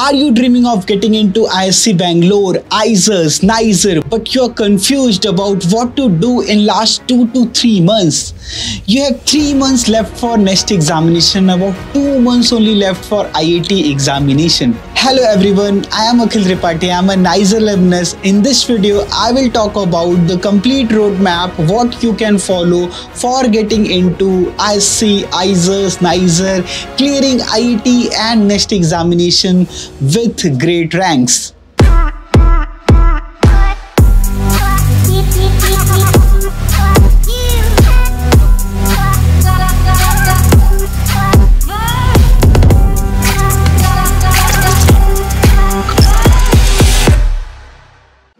Are you dreaming of getting into IISc Bangalore, IISER, NISER, but you're confused about what to do in last 2 to 3 months? You have 3 months left for NEST examination, about 2 months only left for IAT examination. Hello everyone, I am Akhil Tripathi, I am a NISER alumnus. In this video, I will talk about the complete roadmap, what you can follow for getting into IISc, IISER, NISER, clearing IIT and NEST examination with great ranks.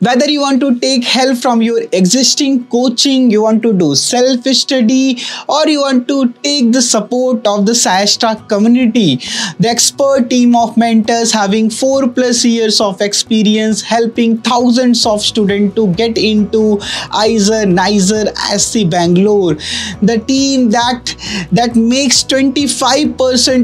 Whether you want to take help from your existing coaching, you want to do self-study, or you want to take the support of the SciAstra community, the expert team of mentors having 4+ years of experience helping thousands of students to get into IISER, NISER, IISc Bangalore, the team that makes 25%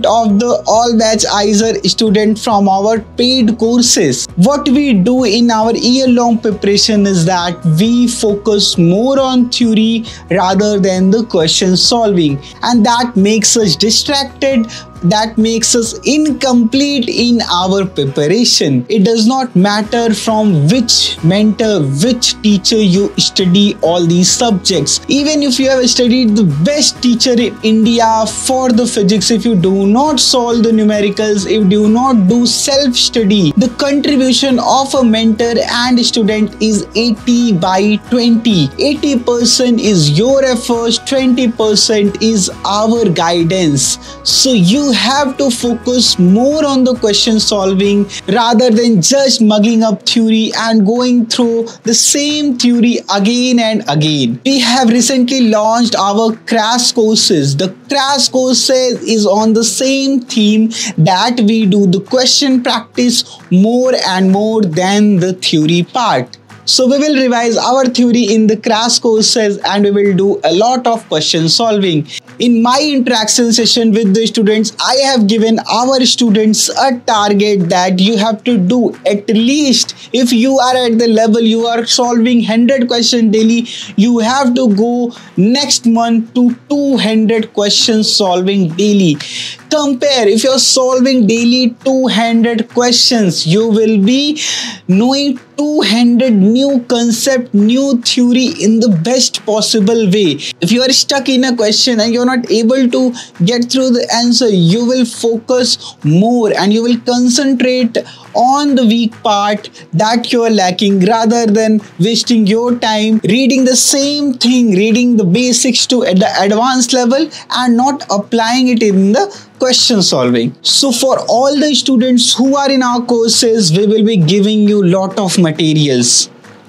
of the all-batch IISER students from our paid courses. What we do in our year-long preparation is that we focus more on theory rather than the question solving, and that makes us distracted, that makes us incomplete in our preparation. It does not matter from which mentor, which teacher you study all these subjects. Even if you have studied the best teacher in India for the physics, if you do not solve the numericals, if you do not do self-study, the contribution of a mentor and student is 80/20. 80% is your efforts, 20% is our guidance. So you have to focus more on the question solving rather than just mugging up theory and going through the same theory again and again. We have recently launched our crash courses. The crash courses is on the same theme that we do the question practice more and more than the theory part. So we will revise our theory in the crash courses and we will do a lot of question solving. In my interaction session with the students, I have given our students a target that you have to do at least, if you are at the level you are solving 100 questions daily, you have to go next month to 200 questions solving daily. Compare, if you are solving daily 200 questions, you will be knowing 200 new concept, new theory in the best possible way. If you are stuck in a question and you are not able to get through the answer, you will focus more and you will concentrate on the weak part that you are lacking rather than wasting your time reading the same thing, reading the basics to at the advanced level and not applying it in the question solving. So for all the students who are in our courses, we will be giving you lot of materials.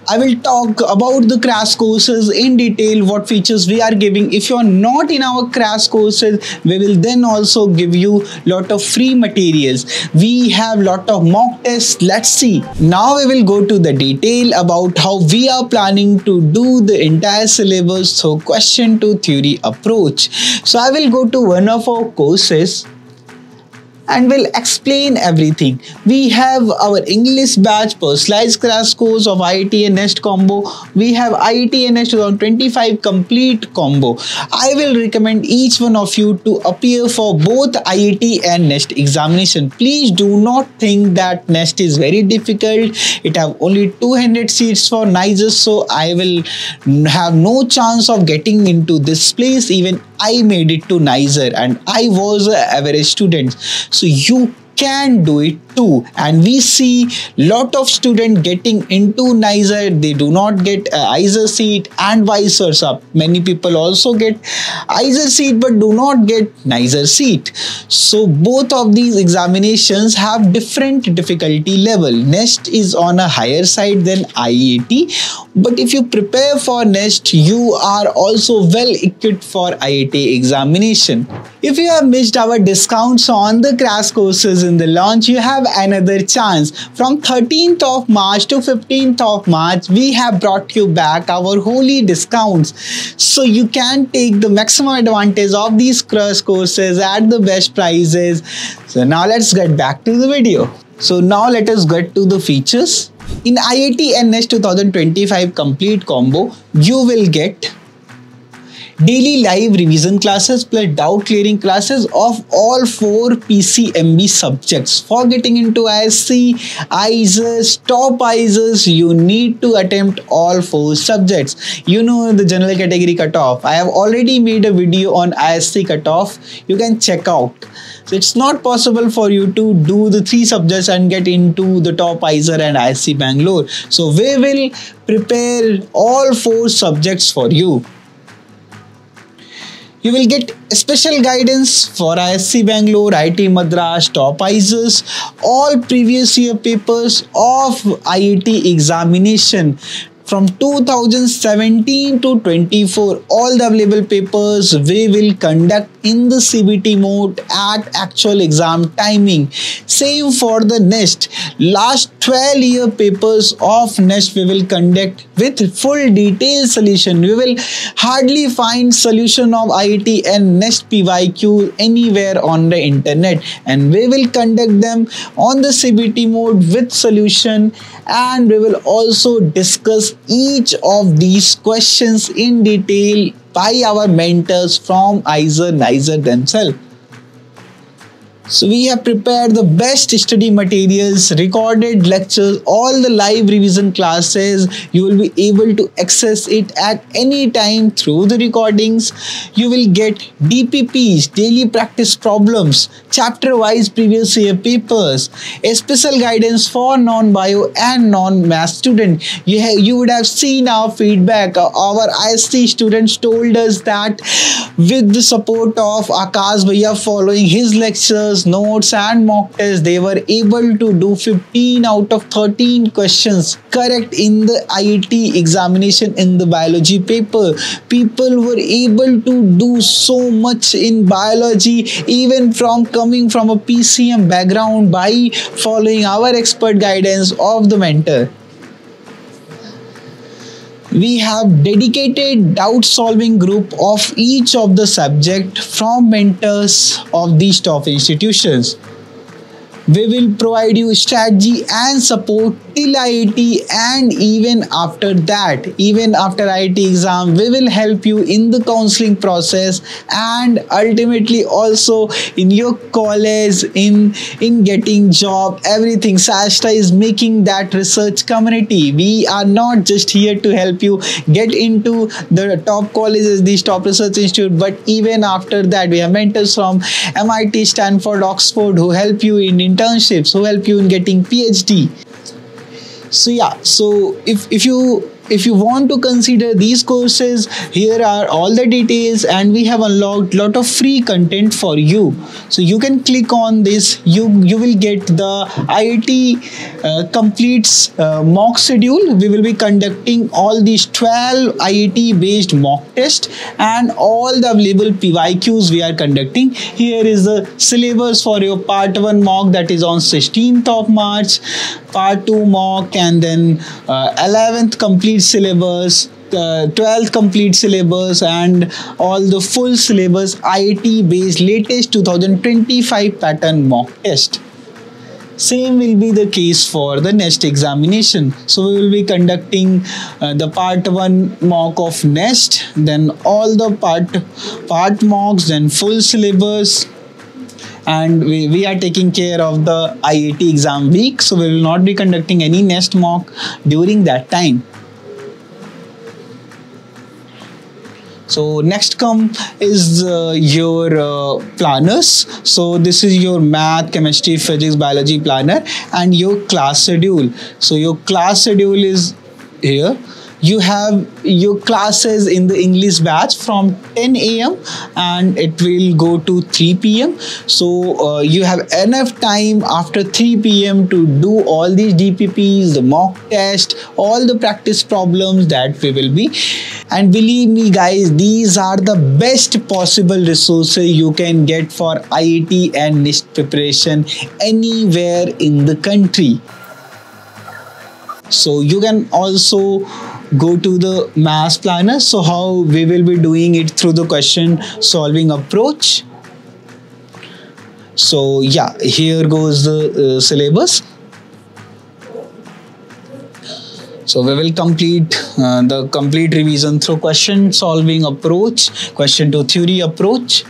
I will talk about the crash courses in detail, what features we are giving. If you are not in our crash courses, we will then also give you lot of free materials. We have lot of mock tests. Let's see. Now we will go to the detail about how we are planning to do the entire syllabus through question to theory approach. So I will go to one of our courses and will explain everything. We have our English batch personalized crash course of IIT and NEST combo. We have IIT and NEST 2025 complete combo. I will recommend each one of you to appear for both IIT and NEST examination. Please do not think that NEST is very difficult. It have only 200 seats for NISER, so I will have no chance of getting into this place. Even I made it to NISER and I was an average student. So you can do it too, and we see lot of students getting into NISER, they do not get IISER seat and vice versa. Many people also get IISER seat but do not get NISER seat. So both of these examinations have different difficulty level. NEST is on a higher side than IAT, but if you prepare for NEST, you are also well equipped for IIT examination. If you have missed our discounts on the crash courses in the launch, you have another chance. From 13th of March to 15th of March, we have brought you back our holy discounts. So you can take the maximum advantage of these crash courses at the best prices. So now let's get back to the video. So now let us get to the features. In IIT and NEST 2025 complete combo, you will get daily live revision classes plus doubt clearing classes of all 4 PCMB subjects. For getting into IISc, IISER, top IISers, you need to attempt all 4 subjects. You know the general category cutoff. I have already made a video on IISc cutoff. You can check out. So it's not possible for you to do the 3 subjects and get into the top IISer and IISc Bangalore. So we will prepare all 4 subjects for you. You will get special guidance for IISc Bangalore, IIT Madras, top IISers, all previous year papers of IIT examination from 2017 to 24. All the available papers we will conduct in the CBT mode at actual exam timing. Same for the NEST. Last 12-year papers of NEST we will conduct with full detailed solution. We will hardly find solution of IIT and NEST PYQ anywhere on the internet, and we will conduct them on the CBT mode with solution, and we will also discuss each of these questions in detail by our mentors from IISER, NISER themselves. So we have prepared the best study materials, recorded lectures, all the live revision classes. You will be able to access it at any time through the recordings. You will get DPPs, daily practice problems, chapter wise previous year papers, a special guidance for non-bio and non-math student. You would have seen our feedback. Our IISc students told us that with the support of Akash Bhaiya following his lectures, notes and mock tests, they were able to do 15 out of 13 questions correct in the IIT examination in the biology paper. People were able to do so much in biology, even from coming from a PCM background, by following our expert guidance of the mentor. We have dedicated doubt solving group of each of the subject from mentors of these top institutions. We will provide you strategy and support till IIT and even after that. Even after IIT exam, we will help you in the counseling process and ultimately also in your college, in getting job, everything. SciAstra is making that research community. We are not just here to help you get into the top colleges, these top research institute, but even after that we have mentors from MIT, Stanford, Oxford who help you in internships, who help you in getting PhD. So yeah, so if you want to consider these courses, here are all the details, and we have unlocked lot of free content for you. So you can click on this. You will get the IIT completes mock schedule. We will be conducting all these 12 IIT based mock tests and all the available PYQs we are conducting. Here is the syllabus for your part 1 mock, that is on 16th of March, part 2 mock, and then 11th complete syllabus, 12th complete syllabus, and all the full syllabus IIT based latest 2025 pattern mock test. Same will be the case for the NEST examination. So we will be conducting the part 1 mock of NEST, then all the part mocks, then full syllabus, and we are taking care of the IIT exam week. So we will not be conducting any NEST mock during that time. So next come is your planners. So this is your math, chemistry, physics, biology planner and your class schedule. So your class schedule is here. You have your classes in the English batch from 10 AM and it will go to 3 PM. So you have enough time after 3 PM to do all these DPPs, the mock test, all the practice problems that we will be. And believe me guys, these are the best possible resources you can get for IIT and NIST preparation anywhere in the country. So you can also go to the mass planner. So how we will be doing it through the question solving approach. So yeah, here goes the syllabus. So we will complete the complete revision through question solving approach, question to theory approach.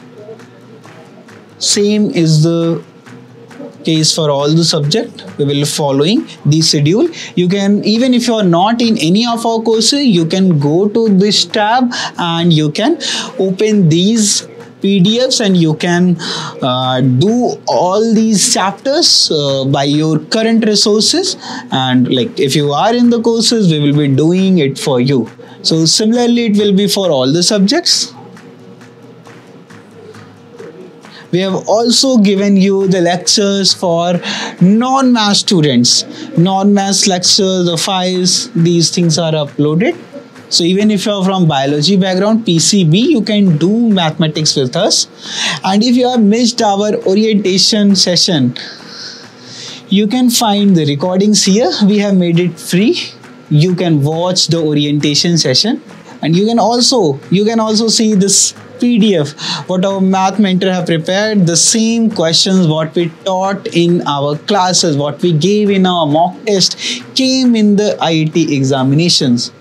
Same is the case for all the subject. We will following the schedule. You can, even if you are not in any of our courses, you can go to this tab and you can open these PDFs and you can do all these chapters by your current resources, and like if you are in the courses, we will be doing it for you. So similarly it will be for all the subjects. We have also given you the lectures for non-math students. Non-math lectures, the files, these things are uploaded. So even if you are from biology background, PCB, you can do mathematics with us. And if you have missed our orientation session, you can find the recordings here. We have made it free. You can watch the orientation session, and you can also see this PDF what our math mentor have prepared, the same questions what we taught in our classes, what we gave in our mock test came in the IIT examinations.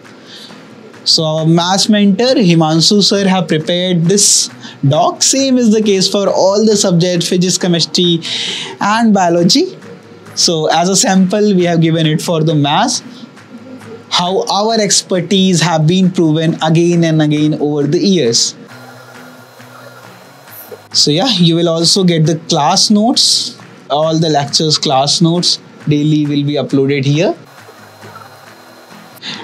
So our math mentor Himanshu sir have prepared this doc. Same is the case for all the subjects, physics, chemistry and biology. So as a sample we have given it for the math, how our expertise have been proven again and again over the years. So yeah, you will also get the class notes, all the lectures class notes daily will be uploaded here.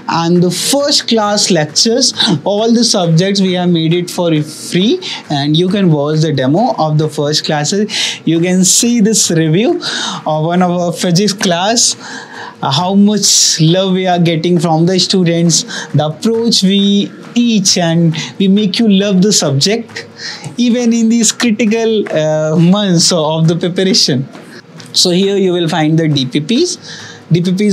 And the first class lectures, all the subjects we have made it for free, and you can watch the demo of the first classes. You can see this review of one of our physics class, how much love we are getting from the students, the approach we teach, and we make you love the subject even in these critical months of the preparation. So here you will find the DPPs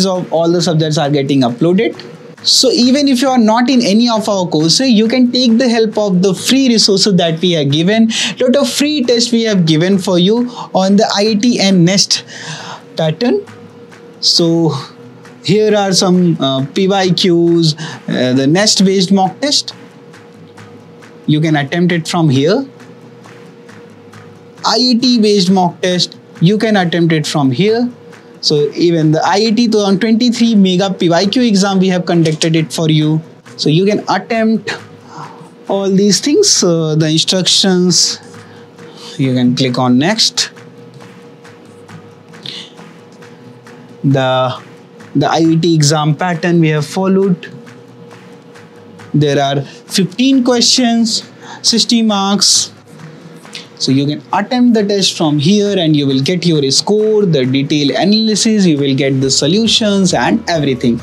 of all the subjects are getting uploaded. So even if you are not in any of our courses, you can take the help of the free resources that we have given. Lot of free tests we have given for you on the IIT and NEST pattern. So here are some PYQs, the NEST based mock test. You can attempt it from here. IIT based mock test, you can attempt it from here. So even the IIT 2023 mega PYQ exam, we have conducted it for you. So you can attempt all these things, the instructions. You can click on next. The IIT exam pattern we have followed. There are 15 questions, 60 marks. So you can attempt the test from here and you will get your score, the detailed analysis, you will get the solutions and everything.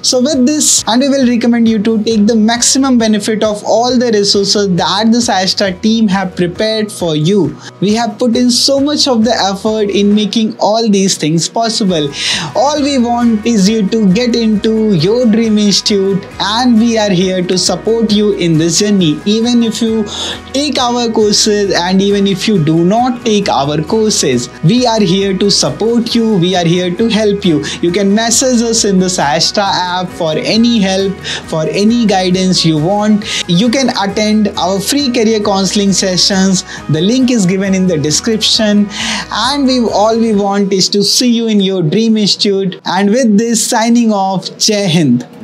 So with this, and we will recommend you to take the maximum benefit of all the resources that the SciAstra team have prepared for you. We have put in so much of the effort in making all these things possible. All we want is you to get into your dream institute, and we are here to support you in this journey. Even if you take our courses and even if you do not take our courses, we are here to support you, we are here to help you. You can message us in the SciAstra app for any help, for any guidance you want. You can attend our free career counseling sessions. The link is given in the description, and all we want is to see you in your dream institute. And with this, signing off. Jai Hind.